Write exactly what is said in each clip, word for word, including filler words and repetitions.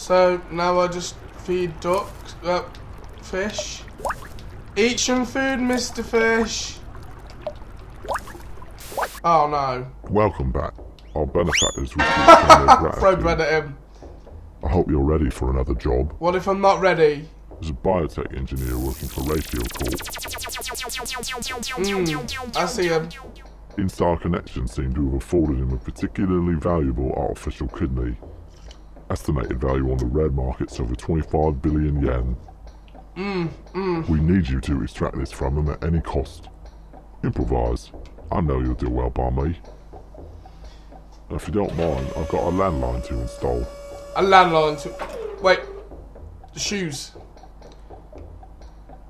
So now I just feed ducks, uh, fish. Eat some food, Mister Fish. Oh no. Welcome back. Our benefactors will keep throw bread at him. I hope you're ready for another job. What if I'm not ready? As a biotech engineer working for RatioCorp. Mm, I see him. Instar Connection seemed to have afforded him a particularly valuable artificial kidney. Estimated value on the red market's over twenty-five billion yen. Mm, mm. We need you to extract this from him at any cost. Improvise. I know you'll do well by me. If you don't mind, I've got a landline to install. A landline to... Wait. The shoes.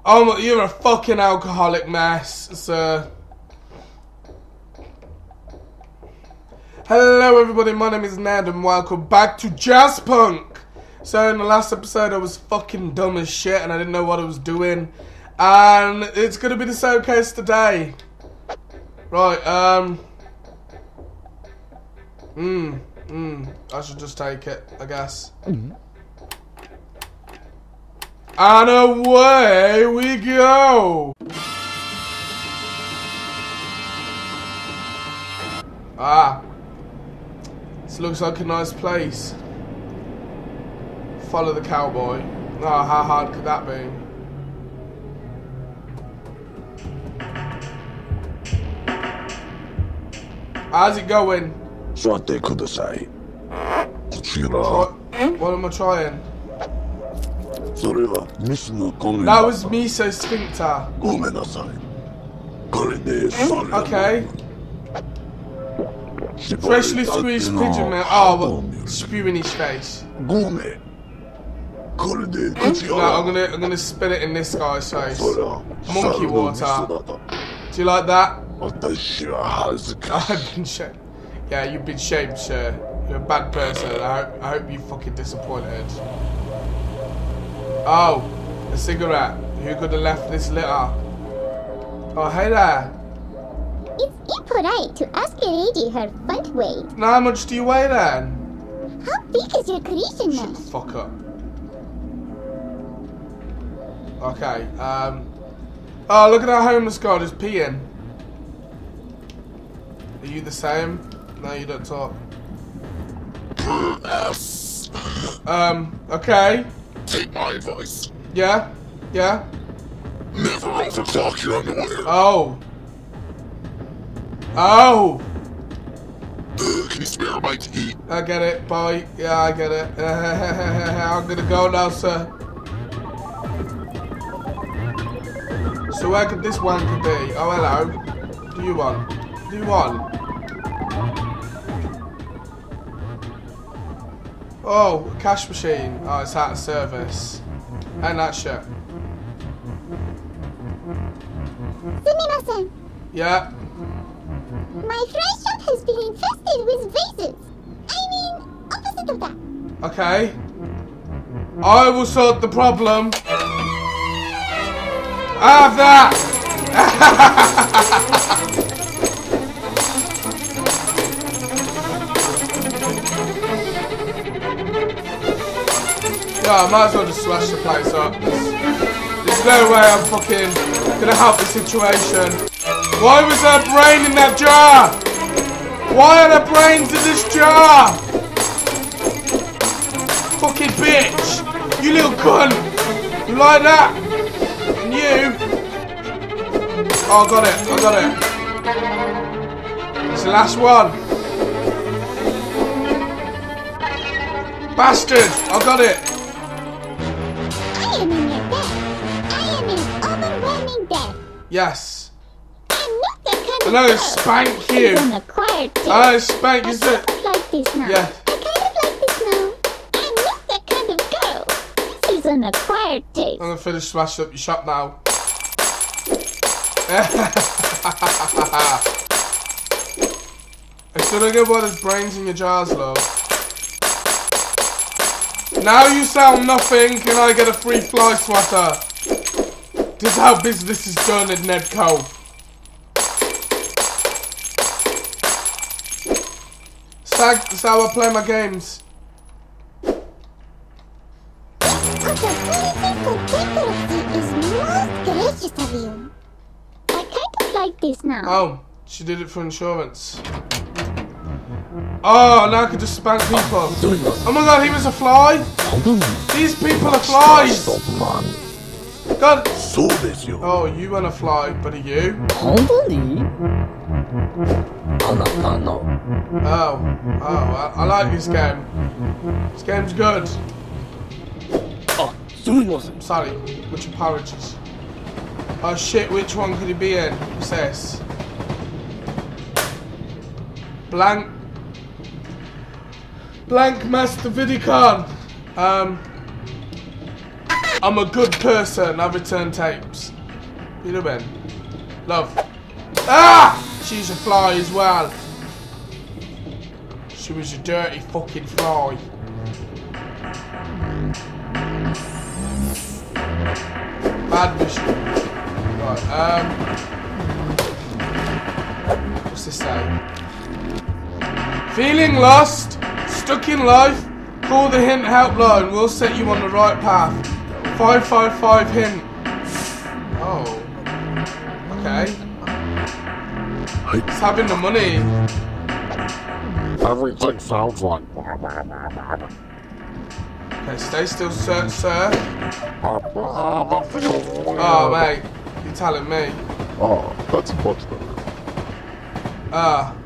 Oh my... You're a fucking alcoholic mess, sir. Hello everybody, my name is Ned and welcome back to Jazz Punk. So in the last episode I was fucking dumb as shit and I didn't know what I was doing. And it's gonna be the same case today. Right, um... Mmm, mmm, I should just take it, I guess. Mm-hmm. And away we go! Ah. This looks like a nice place. Follow the cowboy. Oh, how hard could that be? How's it going? What they could say. What am I trying? That was Misa Spinkta. Okay. Freshly squeezed pigeon milk. Oh, well, spew in his face. No, I'm gonna, I'm gonna spit it in this guy's face. Monkey water. Do you like that? I've been shaped. Yeah, you've been shaped, sir. You're a bad person. I hope, I hope you're fucking disappointed. Oh, a cigarette. Who could have left this litter? Oh, hey there. It's impolite to ask a lady her butt weight. Now, how much do you weigh then? How big is your creation now? Shut the fuck up. Okay, um. Oh, look at that homeless guy just peeing. Are you the same? No, you don't talk. Um, okay. Take my advice. Yeah? Yeah? Never overclock your underwear. Oh. Oh! Uh, can you spare my tea? I get it, boy. Yeah, I get it. I'm gonna go now, sir. So where could this wanker be? Oh, hello. Do you want? Do you want? Oh, a cash machine. Oh, it's out of service. And that shit. Sumimasen. Yeah. My fresh shop has been infested with vases. I mean, opposite of that. Okay. I will sort the problem. Have that! Oh, I might as well just smash the place up. There's no way I'm fucking gonna help the situation. Why was there a brain in that jar? Why are there brains in this jar? Fucking bitch! You little cunt! You like that? And you? Oh, I got it, I got it. It's the last one. Bastard! I got it! Yes. I'm not that kind of girl. I spank you. I spank you. I kind of like this now. Yeah. I kind of like this now. I'm not that kind of girl. This is an acquired taste. I'm gonna finish smashing up your shop now. I still don't get why there's brains in your jars, love. Now you sound nothing. Can I get a free fly swatter? This is how business is done at Nedco. This is how I play my games. most gracious of you. I kind of like this now. Oh, she did it for insurance. Oh, now I can just spank people. Oh my god, he was a fly? These people are flies! God! Oh, you want a fly, buddy, you? Oh, oh, I, I like this game. This game's good. I'm sorry, which apologies. Oh shit, which one could it be in? What's this? Blank. Blank Master Vidicon. Um, I'm a good person. I return tapes. You know, Ben. Love. Ah! She's a fly as well. She was a dirty fucking fly. Bad mission. Right. Um. What's this say? Feeling lost. Stuck in life? Call the Hint helpline. We'll set you on the right path. five five five Hint. Oh. Okay. It's having the money. Everything sounds like. Okay, stay still, sir. sir. Oh, mate. You're telling me. Oh, that's much better. Ah. Uh,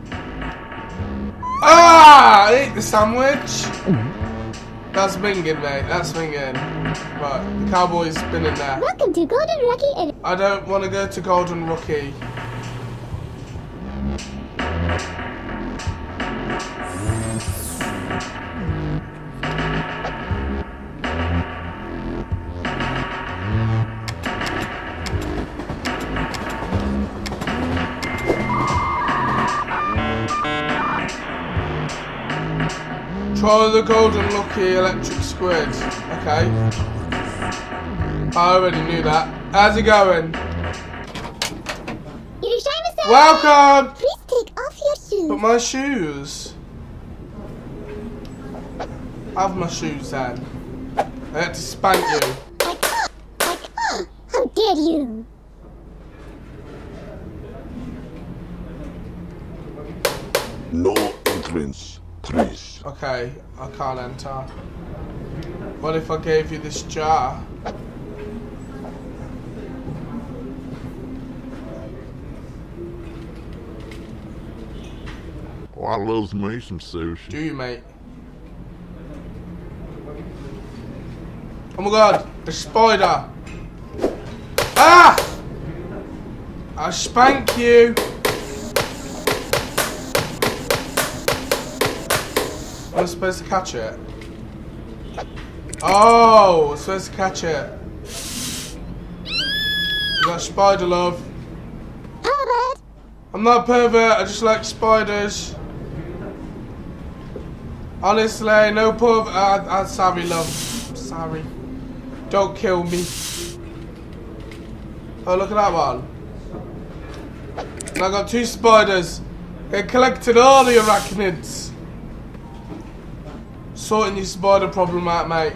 Ah! I ate the sandwich! That's binging, mate. That's binging. Right, the cowboy's been in there. Welcome to Golden Rocky and I don't want to go to Golden Rocky. Try the Golden Lucky electric squid. Okay. I already knew that. How's it going? Welcome! Please take off your shoes. But my shoes. I have my shoes then. I had to spank you. I can't. I can't. How dare you? No entrance. Please. Okay, I can't enter. What if I gave you this jar? Oh, I love me some sushi. Do you, mate? Oh my god, the spider! Ah! I spank you! I'm supposed to catch it. Oh, I'm supposed to catch it. You got spider love. Pervert. I'm not a pervert, I just like spiders. Honestly, no perv. Uh, I'm sorry, love. I'm sorry. Don't kill me. Oh, look at that one. And I got two spiders. They collected all the arachnids. Sorting your spider problem out, mate.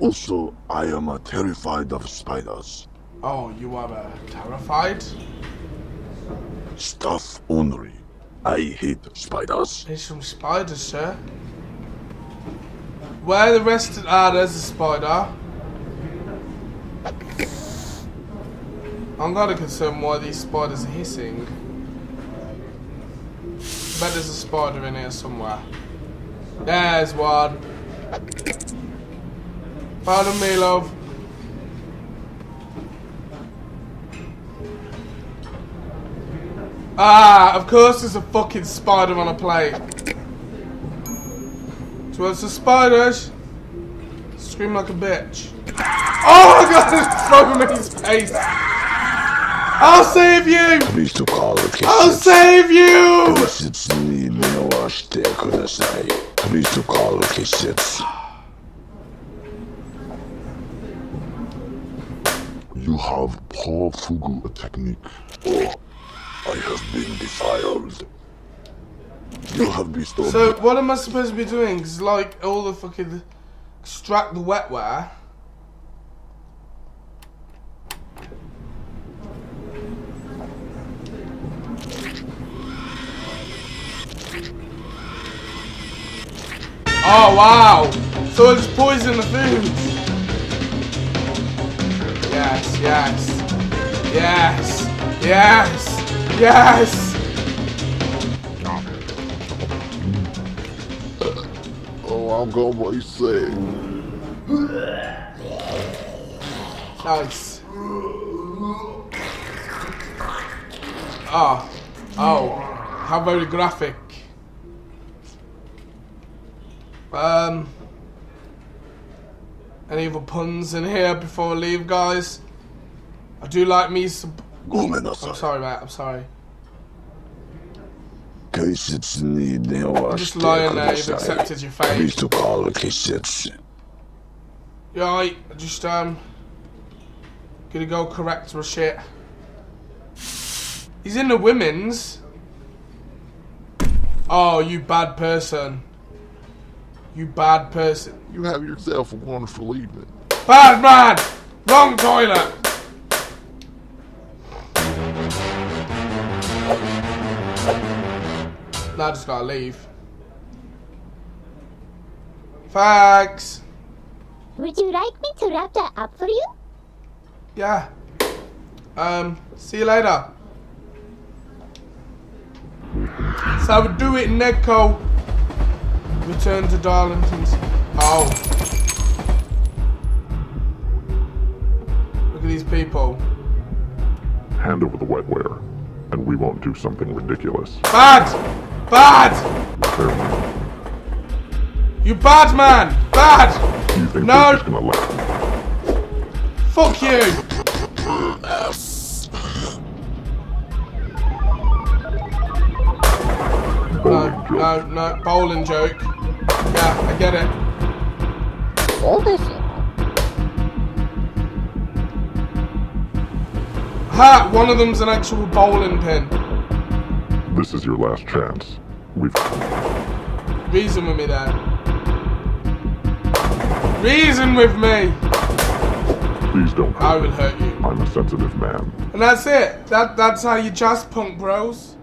Also, I am a terrified of spiders. Oh, you are uh, terrified? Stuff only. I hate spiders. There's some spiders, sir. Where the rest of... Ah, there's a spider. I'm kind of concerned why these spiders are hissing. I bet there's a spider in here somewhere. There's one. Pardon me, love. Ah, of course there's a fucking spider on a plate. Towards the spiders. Scream like a bitch. Oh my god, there's so many space. I'll save you! I'll save you! You have poor fugu technique. I have been defiled. You have restored. So what am I supposed to be doing? Because like all the fucking extract the wetware. Oh wow! So it's poison the food. Yes, yes, yes, yes, yes. Oh, I've got what he's saying. Nice. Oh, oh, how very graphic. Um, any other puns in here before I leave, guys? I do like me some. I'm sorry, mate. I'm sorry. I'm just lying there. You've accepted your fate. Yeah, I just um, gonna go correct my shit. He's in the women's. Oh, you bad person. You bad person. You have yourself a wonderful evening. Bad man! Wrong toilet! Now I just gotta leave. Thanks! Would you like me to wrap that up for you? Yeah. Um, see you later. So I would do it, Nedco. Return to Darlington's. Oh. Look at these people. Hand over the wetware, and we won't do something ridiculous. Bad! Bad! You bad man! Bad! You think no! Just gonna let fuck you! No, no, no, bowling joke. Yeah, I get it. All this. Ha! One of them's an actual bowling pin. This is your last chance. We've. Reason with me there. Reason with me! Please don't hurt me. I will hurt you. I'm a sensitive man. And that's it. That, that's how you jazz punk, bros.